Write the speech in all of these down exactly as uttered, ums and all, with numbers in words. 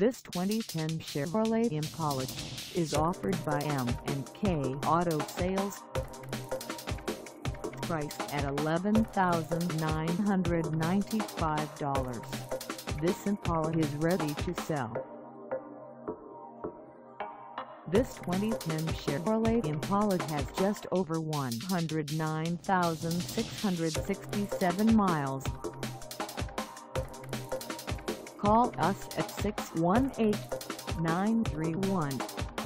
This twenty ten Chevrolet Impala is offered by M and K Auto Sales. Priced at eleven thousand nine hundred ninety-five dollars, this Impala is ready to sell. This twenty ten Chevrolet Impala has just over one hundred nine thousand six hundred sixty-seven miles. Call us at six one eight, nine three one,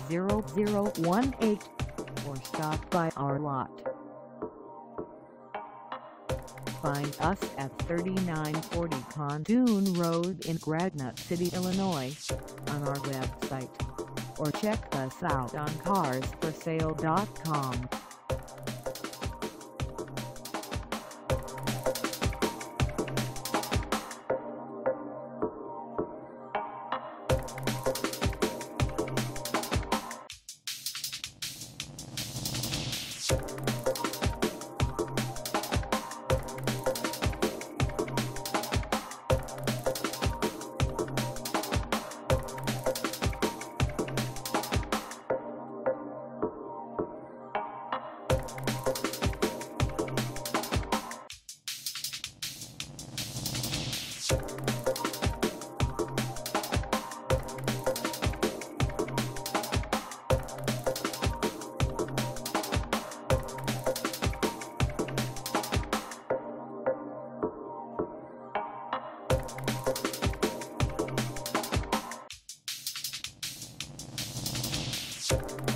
zero zero one eight or stop by our lot. Find us at thirty-nine forty Condoon Road in Granite City, Illinois, on our website, or check us out on Cars for Sale dot com. We'll be right back.